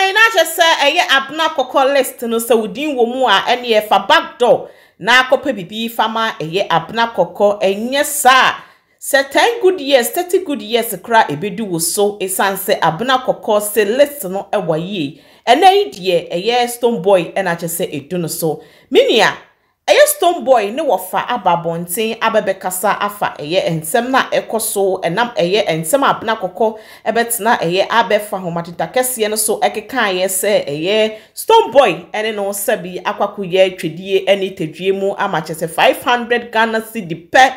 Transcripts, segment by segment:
I not just say abna list no se udin wo mu a ene fa back door na akopa bibi fama eye abna kokko enye sa se 10 good years 30 good years kra ebedu wo so esanse abna kokko se list no ewaye ene idie eye stone boy ena chese edu no so minia eye stone boy ne wo fa ababonten abebekasa afa eye ensem na ekoso enam eye ensem abna kokko ebetna eye abefa homatita kese no so ekekan ye se eye stone boy ene no sabi akwakuye twedie ene tedwie mu ama chese 500 Ghana cedi pe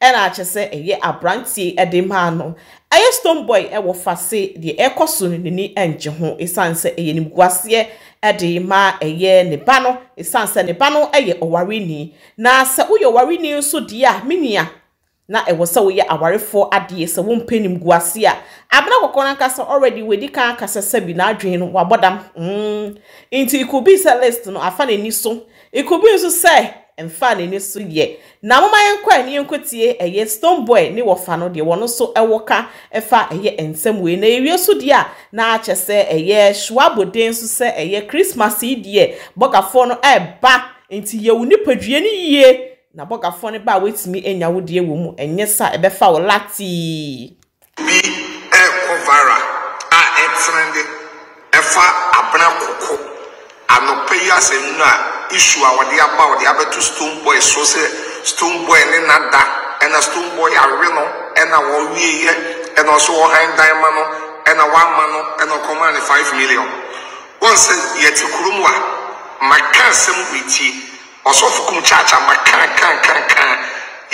ena chese eye abrantie edema no eye stone boy ewo fa se de ekoso ne ni enje ho esanse eye nimguase edema eye ne ba no esanse ne ba no eye owarini na se uye owarini nso dia minia na ewo se uye awarefo ade se wo mpenim guase a abena kokona kasa already wedi kan kasa sabi na adwen no wabodam inti ikubi celeste no afa ne ni so ikubi nso se emfa ne ni so ye na mama yenkwa ne yenkotie eye stone boy ne wofa no de wono so ewoka efa eye ensem we na ewie so de a na achese eye shwaboden so se eye Christmas die bokafo no eba nti ye unipadue ni ye na bokafo ne ba wetimi enya wo de wo mu enye sa ebefa wo lati bi e kovara a excelente efa abna koko anope ya se na issue our dear about the other two stone boys, so say stone boy and nada and a stone boy are real and a one year and also a hand diamond and a 1 man and a command 5 million. Once yet to Kurumwa, my cancer with tea also for Kumchacha, my can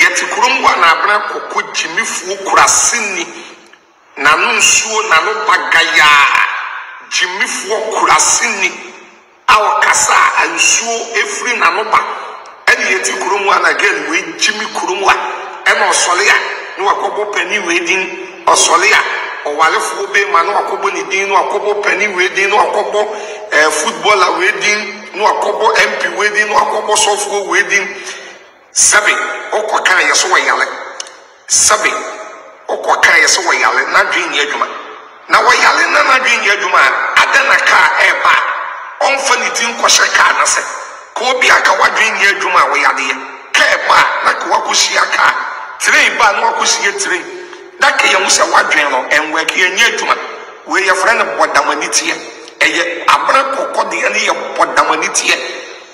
yet to Kurumwa and Abraham could Jimmy Fukurasini Nanun Suo Nano Bagaya Jimmy Fukurasini. Our Casa and so every Nanoba and yet Kurumwa again with Jimmy Kurumwa and Osolia, no a couple penny wedding Osolia or Walefo Beman or Coboni Din or Cobo penny wedding or Cobo footballer wedding, no a couple MP wedding or Cobo software wedding. Sabi or Quakaya Soyale Sabi or Quakaya Soyale, not being Yajuma. Now, why Yalena not being Yajuma? Adanaka Eba. On fanitin kwashe ka na se ko bi aka wadwen ye adwuma wo yade ye ka ba na ko wakushi aka tire ba na wakushi ye tire da ke ye musa wadwen no enwe ke ye nye adwuma we ye frene bodamaniti eye abra kokko de ne ye bodamaniti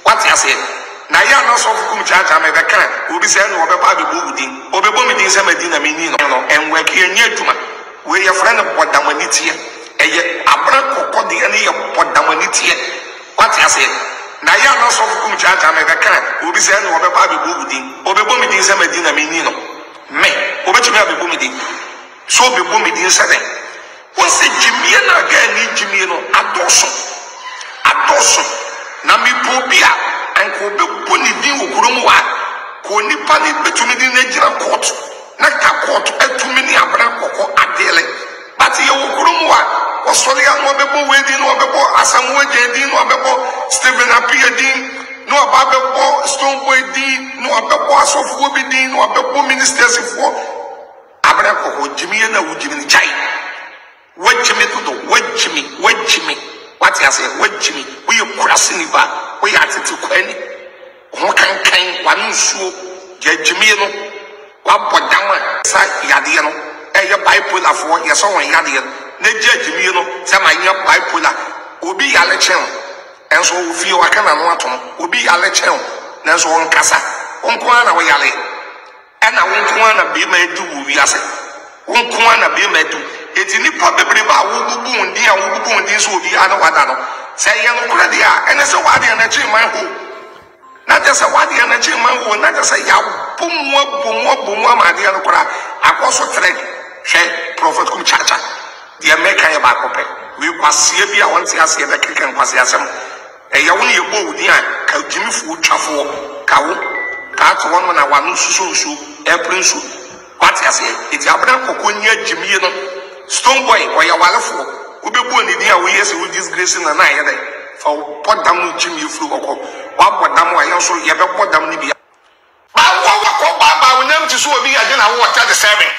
what ya say na ya na so fukum chacha me be kan obi se no obeba be bugudi obebo mi din se medina mi ni no enwe ke ye nye adwuma we ye frene bodamaniti eye abra kokko de ne ye bodamaniti. What I said, Nayana of Kumjata Mekan, who be said over Babi Bumidi, over Bumidi Samedina Minino, me, over to Babi Bumidi, so be Bumidi Sade. Once a Jimiana again in Jimino, a dozen, Nami Pobia, and Kobe Punidi Ugrumwa, Konipani between Nigeria court, Naka court, and too many Abraham Adele, but Ugrumwa. Australia no bebo wedding no bebo asamoa jedin no bebo Stephen Appiah din no bebo Stone Boy din no bebo asofo bi din no bebo ministers for abra ko jimi na wujimi chai wajimi to do wajimi what I say wajimi we you crashing river we atiti kwani ho kankan wanu suo jimi no wa bodaman sa yade no e your bible afo yeso won yade ne judge me no say my bipolar obi yale chen enso ofi o aka na no atom obi yale chen na so on kasa onko ana we yale e na onko ana be ma edu wi ase onko ana be ma edu eti ni pa bebre ba wo bubu ndi so obi ana wada no say ye no kura dia ene se wada na chi man ho na just wada na chi man ho na just ya bomu ma dia no kura akoso trek she prophet kum chacha the American Yabacope. We pass here via once as the American Pasiasm. A Yawuni Yabo, the Kaljimi food chaffo, Kawu, that's 1 1 Susu, Airplane Soup. What I say, it's Abraham Coconia Jimmy Stone Boy or Yawalafo, who be born in the years with disgracing and I had for Potamu Jimmy Fluko, what Potamu I also gave up Potam Libya. I will never just be again. I want the serving.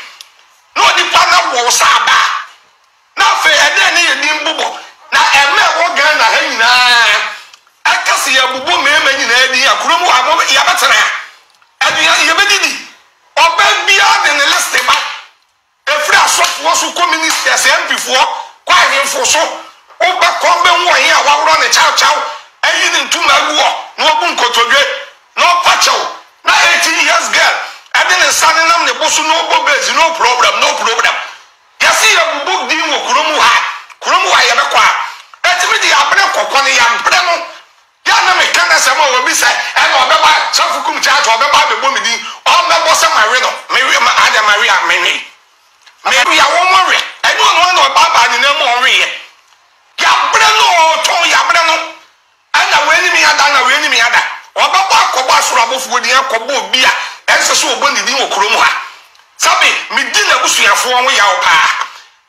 No, the Pana was Saba. Now, fair, and then he didn't bubble. Now, a man so oba kombe won ya wawro ne chaw chaw ayi ni ntuma ruo no bu nkotodwe no pachaw na 18 years girl adin nsane nam ne bosu no go base no problem no problem yasi ya bubu di mo kuromu ha ya be kwa etimi di abene kokon ya mpre no ya na me kana sama wo bi sai e no be ba chafukum cha to be ba be bo mi di o me bo se mari no me wi ma ada mari a me maybe I won't worry. I don't want to buy any more. Yabrano, Tom Yabrano, and I win me Adana, win me Ada, or Baba Cobas Rabof with the Acobo Bia, and so when the new Kuruma. Sabi, me dinner was here for 1 year,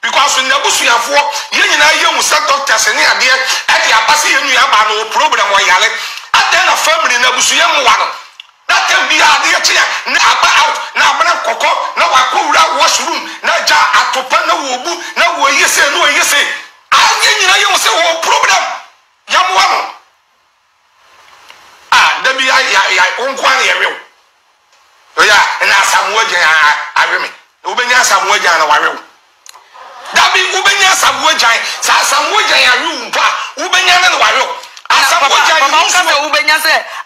because when the bush we are for, you and I young doctors and the idea at the Abbasi and you have no problem. Why I then a family in the bush young one. That can be our dear chair. Now about now, Madame Coco, now I call that washroom. Now, Jar at Topana Wobu, now where you say, no, you say, I didn't know you say, oh, problem. Yamuano. Ah, the BI own quantity. Yeah, and that's some word. I remember. Ubenya some word. That be Ubenya some word. Some word. Ubenya and Wario.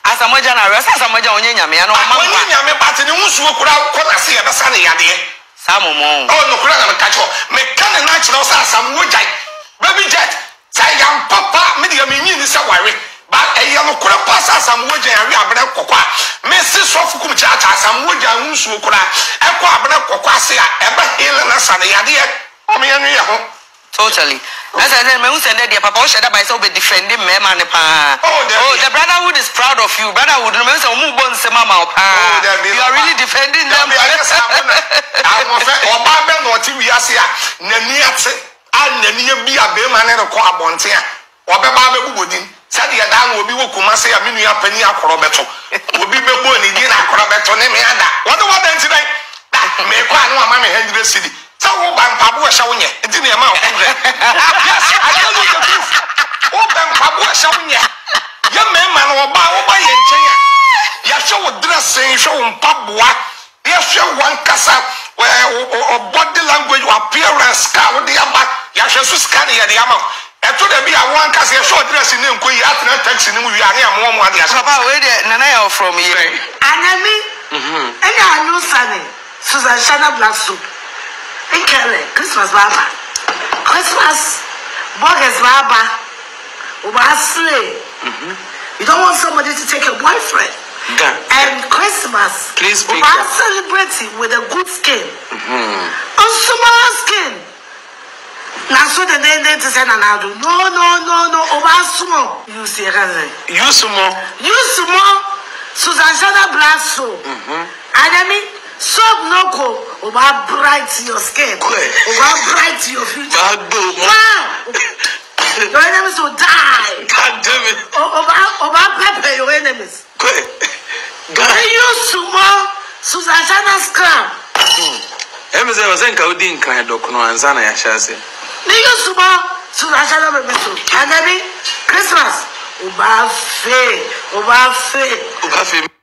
Asamoja na rasa asamoja onye nyame ya no mama onye nyame batini wusuo kura kona se ya besa na yade samomo o no kura na mekacho mekane na chiro sa asamoja baby jet say yam papa me de menyi ni se ware ba eya no kura pa sa asamoja yawe abena kokwa me si sofu kum cha cha asamoja wusuo kura ekwa abena kokwa se ya eba hele na sa na yade o me yanu ya ho totally. That's why I said, "My papa was shared by so be defending me, man. Oh, the brotherhood is proud of you. Brotherhood, remember, so move on, say, mama. You are really defending them. I'm afraid. Oh, my man, what you are saying? Neniate, I neniye be a be man and a co abonte. What be babe bubodin? Said the Adam will be wokumase. I mean, we are penny akorobeto. Will be bebo ni gina akorobeto ne me ada. What do what then today? That me kwa no amame Henry City. So Bampabu Shawnya, it's in the amount. Yes, I tell you the truth. Oh, Bampabu Shawnya, your man or Bao by and China. Yes, you would dress and show Papua. Yes, you one casa where or body language or appearance, car with the amount. Yes, you scan the amount. And to the be a one casa, you show dress in them, we have no tax in the movie. I am one one. Yes, Papa, where the Nanao from here. Anami, and I know Sunny, Susanna Black Soup. Christmas Baba, Christmas Bogus Baba, Wesley. You don't want somebody to take your boyfriend. God. And Christmas, please be celebrating with a good skin. On small skin. Now, so the day they send an out. No, Obasumo. You see, You sumo. Susanna Blasso. Anami. So no go over bright your skin, over bright your future. Wow, your enemies will die. God damn it. Over pepper your enemies. They use sumo Susanna scam. Emzee was saying Kaudi in Canada, Kuno and Zana Yashase. They use sumo Susanna Bemeso. Anami Christmas. Over faith.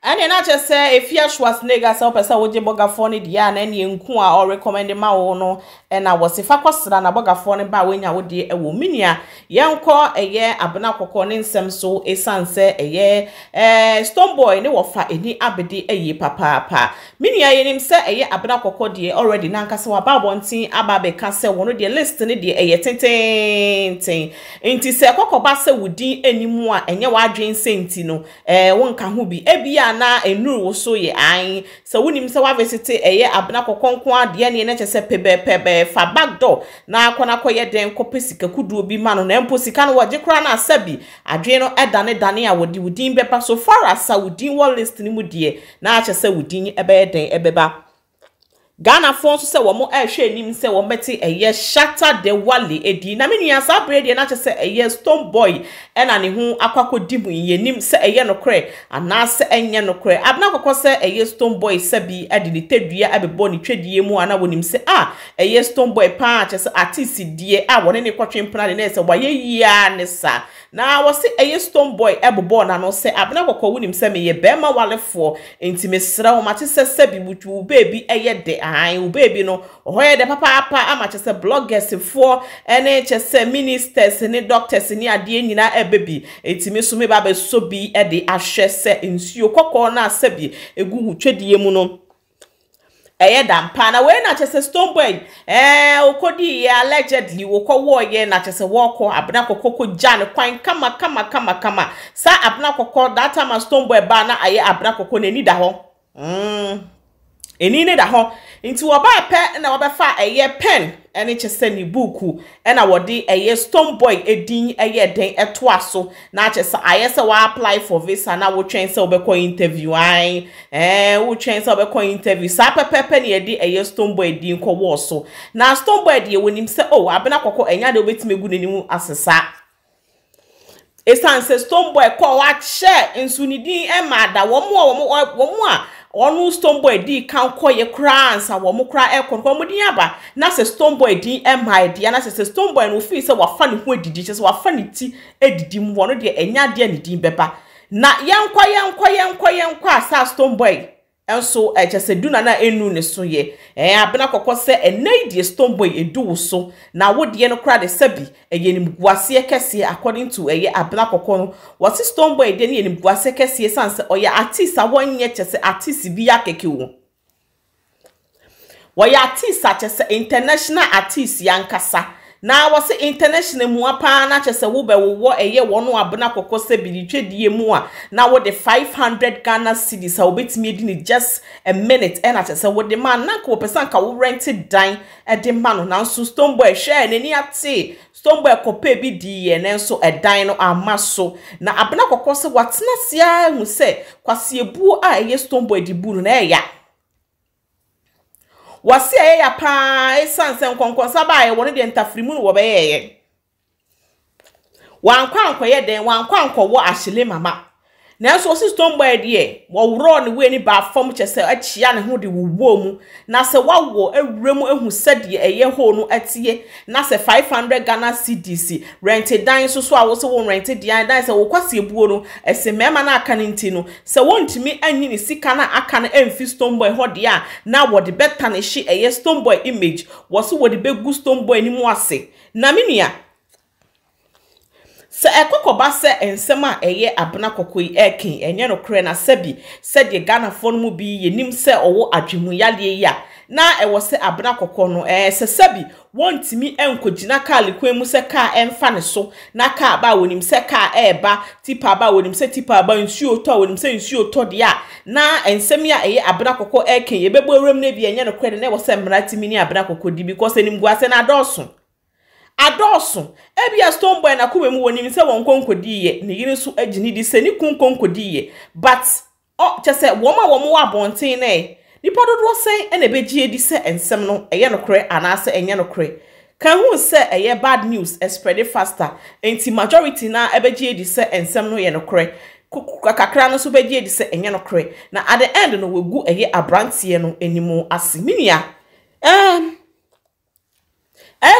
And then I just say if you was niggas so person would you boga phone it yeah and you nkua or recommend my own and I was if I was an aboga phone by when I would be a woman yeah young call a year abana kokonin sem so a sunset a year stone boy no offer any abedi a ye papa mini I him say a year abana koko de already nanka so about one thing ababe can say one of the listening the a year ten inti se koko basa would de any more and your dream sentino one can who be a bia na enuru so ye an so wonim se wa visite eye abna kokonko ade ne ne chese pebe fa back door na akona koye den kopesika kuduo bi ma no na empo sika no waje kra na asabi adwe no edane a wodi wudin bepa so far asa wudin wall list ni mu die na chese wudin ebe den ebeba Ghana fonso se wo mo ehwe enim se wo meti eye shatter the wali edi na menua sa brede na che se eye stone boy ena ne hu akwakodi mu yenim se eye no kre ana se enye no kre abna kokko se eye stone boy se bi edi ni tedua abebo ni twedie mu ana wonim se ah eye stone boy pa che se artist die a woni ne kwotwe mpra ne se waye yia ne sa na wasi eye stone boy ebo bo na no se abna kokko wunim se me ye be ma walefo enti mesra wo mate se se bi butu wo baby eye de ahan wo baby no hoye de papa papa amache se bloggers fo ene che se ministers ni doctors ni ade nyina e baby enti me so me ba be so bi e de ahwe se nsuo kokko na se bi egu hu twedie mu no eye dampa na we na chese stone boy okodi allegedly wo ye na chese wo ko abna kokoko jan kwan kama sa abna kokoko that time stone boy ba na aye abna kokoko ne ni da ho eni ne da ho nti wo ba pe na wo be fa eye pen ene chese ni buku ena wo de eye stone boy edin eye den eto aso na chese aye se wo apply for visa na wo twen se wo be ko interview ai wo twen se wo be ko interview sa pepepe ne edi eye stone boy edin ko wo so na stone boy de wonim se oh abena kokko enya de obetime gu nenimu asesa esan se stone boy ko wa che nsu ni din e ma da wo mo a onu stone boy di kan koye kra ansa wo mo kra e kon ko mo din aba na se stone boy di e ma dia na se stone boy no fi se wa fa ne ho edidi se wa fa ne ti edidi mu wo no de enya de ne din beba na yan koye asa stone boy enso e chese du na enu ne so ye abena kokko se enai de stone boy edu so na wo de no kra de sabi eye nim guase kese according to eye abena kokko no what stone boy de ne nim guase kese sanse oye artist awonye chese artist bi yakeke wo woye artist chese international artist yankasa na wase international mu apa na chese wo be wo eye wono abena kokko sebili twedie mu a na wo de 500 Ghana cedis a obetimi edi ni just a minute and at chese wo de man na ko pesa nka wo rented dan e de man na so stone boy share ne ni ate stone boy ko pe bi di ye ne so e dan no amaso na abena kokko se watena sia hu se kwase ebu a eye stone boy di bu na eya wasi ya pa esanse nkonkonsa ba ye woni de ntafrimu no be ye wankwanko ye den wankwanko wo ashile mama na so si stone boy de wo wro ne we ni ba fom chese achia ne ho de wo mu na se wawo ewremu ehu sade eye ho no atie na se 500 Ghana cedis rented dan so so awo se won rented dan se wo kwase buo no ese mema na aka nti no se wontimi anyi ni sika na aka na emfi stone boy ho de a na wo de beta ne hye eye stone boy image wo so wo de begu stone boy ni mu ase na menua se ekokoba se ensema eye abena kokoi eken enye no kure na sebi se de Ghana fo mu bi yenim se owo adwemu yale ya na ewo se abena kokko no se sebi wontimi enkogina kalikwe mu se ka emfa ne so na ka ba wonim se ka eba tipa ba wonim se tipa ba nsuo to wonim se nsuo to de a na ensem ya eye abena kokko eken yebebo rem na bi enye no kure na ewo se mratimi ni abena kokko di because enim guase na adoso adoso ebia stone boy na kumemu woni se wonkonkodi ye ne yiri so agini di se ni kunkonkodi ye but chese womo abonten na e nipa dodo sen ene begie di se ensem no eye no kre anase enye no kre kan hu se eye bad news spread faster enti majority na ebegie di se ensem no ye no kre kakakra no so begie di se enye no kre na at the end no wegu eye abrantie no enimo asiminia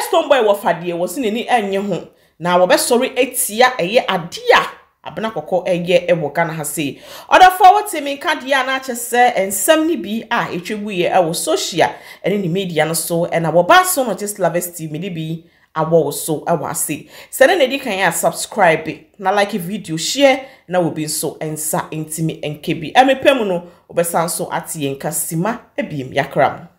Stone boy wa fadie wo sine ni enye ho na wo be sorry etia eye adia abena kokko eye e wo kana ha sei other forward team ka dia na chese ensem ni bi a etweguye e wo social ene ni media no so e na wo ba so no just lovers team ni bi awo so awase sene ne di kan ya subscribe na like video share na wo bi so ensa intimi enkebi emepem no wo be san so ati enka sima ebiem yakram